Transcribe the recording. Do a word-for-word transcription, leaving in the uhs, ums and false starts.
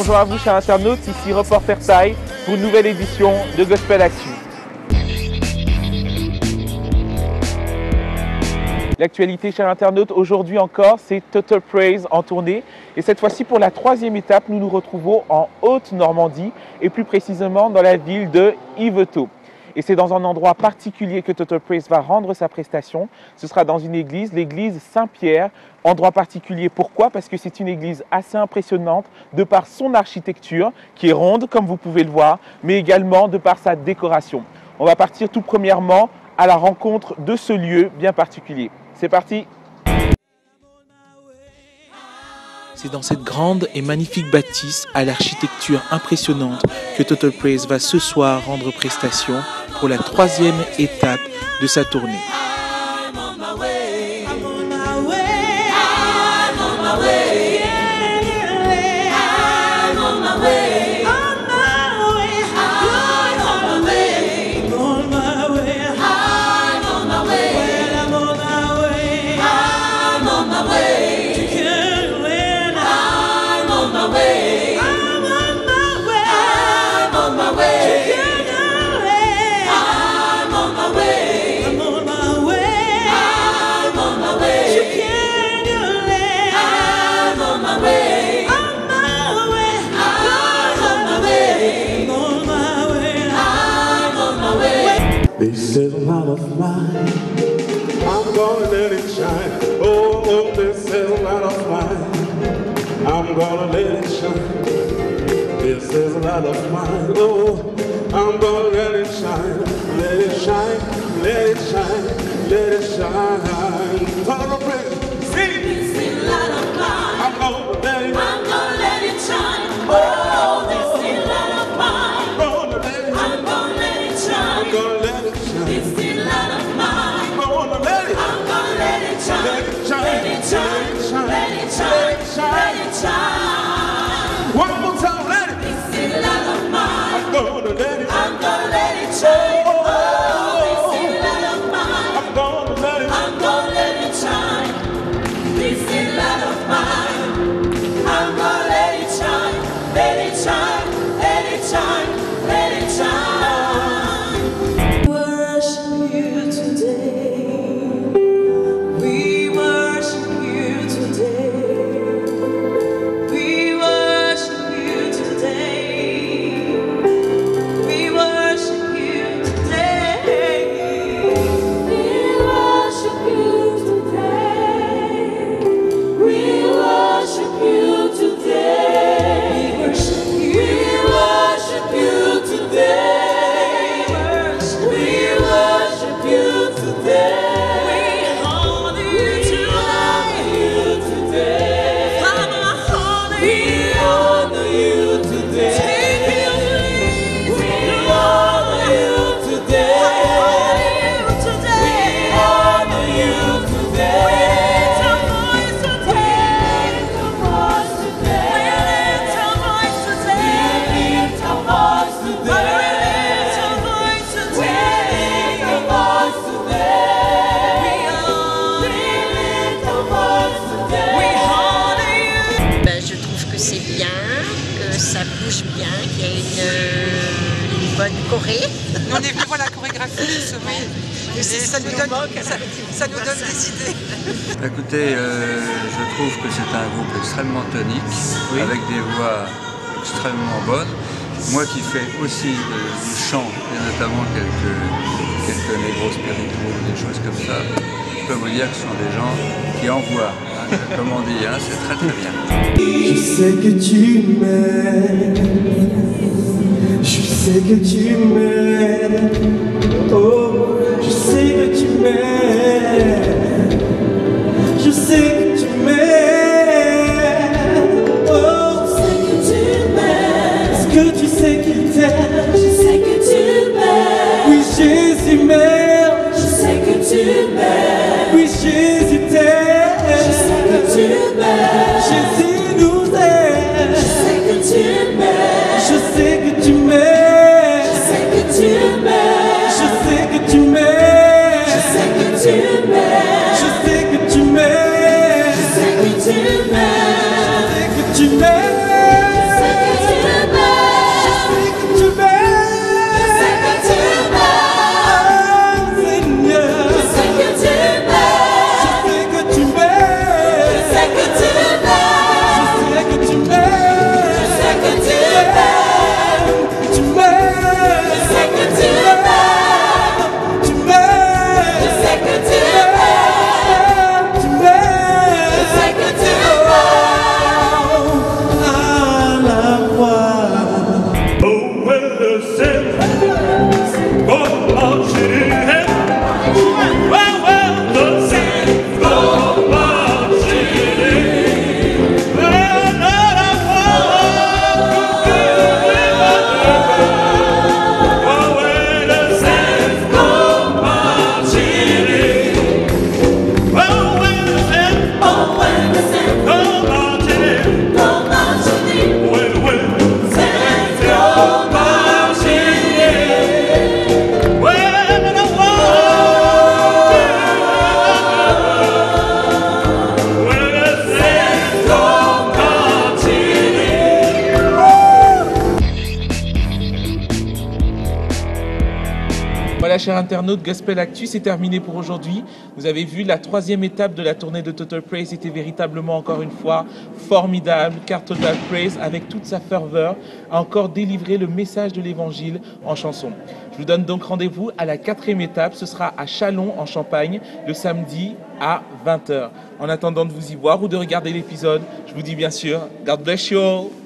bonjour à vous chers internautes, ici Report Versailles pour une nouvelle édition de Gospel Actu. L'actualité, chers internautes, aujourd'hui encore, c'est Total Praise en tournée. Et cette fois-ci, pour la troisième étape, nous nous retrouvons en Haute-Normandie et plus précisément dans la ville de Yvetot. Et c'est dans un endroit particulier que Total Praise va rendre sa prestation. Ce sera dans une église, l'église Saint-Pierre. Endroit particulier, pourquoi? Parce que c'est une église assez impressionnante de par son architecture, qui est ronde, comme vous pouvez le voir, mais également de par sa décoration. On va partir tout premièrement à la rencontre de ce lieu bien particulier. C'est parti. C'est dans cette grande et magnifique bâtisse à l'architecture impressionnante que Total Praise va ce soir rendre prestation pour la troisième étape de sa tournée. This little light of mine, I'm gonna let it shine. Oh, oh, this little light of mine, I'm gonna let it shine. This little light of mine, oh, I'm gonna let it shine. Let it shine, let it shine, let it shine. Total praise, sing. This little light of mine, I'm gonna let it, I'm gonna let it shine. Oh, this little light of mine, I'm gonna let it, I'm gonna let it shine. I'm gonna let it. This little light of mine, I'm gonna let it, I'm gonna let it shine, let it shine, let it shine, let it shine. One more time, let it. This little light of mine, I'm gonna let it, I'm gonna let it shine. Oh, this little light of mine, I'm gonna let it, I'm gonna let it shine. This little light of mine, I'm gonna let it shine, let it shine, let it shine, let it shine. Corée. On est vraiment à la chorégraphie du sommeil. Et ça, nous donne, ça, ça nous donne des idées. Écoutez, euh, je trouve que c'est un groupe extrêmement tonique, oui. Avec des voix extrêmement bonnes. Moi qui fais aussi du chant, et notamment quelques, quelques négros spirituels, des choses comme ça, je peux vous dire que ce sont des gens qui envoient. Hein, comme on dit, hein, c'est très très bien. Je sais que tu m'aimes. Je sais que tu m'aimes, oh, je sais que tu m'aimes, je sais que tu m'aimes, oh, je sais que tu m'aimes, est-ce que tu sais qu'il t'aime, je sais que tu m'aimes, oui Jésus m'aime, je sais que tu m'aimes, oui Jésus t'aime, je sais que tu m'aimes, Jésus nous aime, je sais que tu m'aimes. Je sais que tu m'aimes, je sais que tu m'aimes, je sais que tu m'aimes, je sais que tu m'aimes, je sais que tu m'aimes, je sais que tu m'aimes, je sais que tu m'aimes. chers internautes, Gospel Actu, c'est terminé pour aujourd'hui. Vous avez vu, la troisième étape de la tournée de Total Praise était véritablement, encore une fois, formidable, car Total Praise, avec toute sa ferveur, a encore délivré le message de l'Évangile en chanson. Je vous donne donc rendez-vous à la quatrième étape. Ce sera à Châlons, en Champagne, le samedi à vingt heures. En attendant de vous y voir ou de regarder l'épisode, je vous dis bien sûr, God bless you all!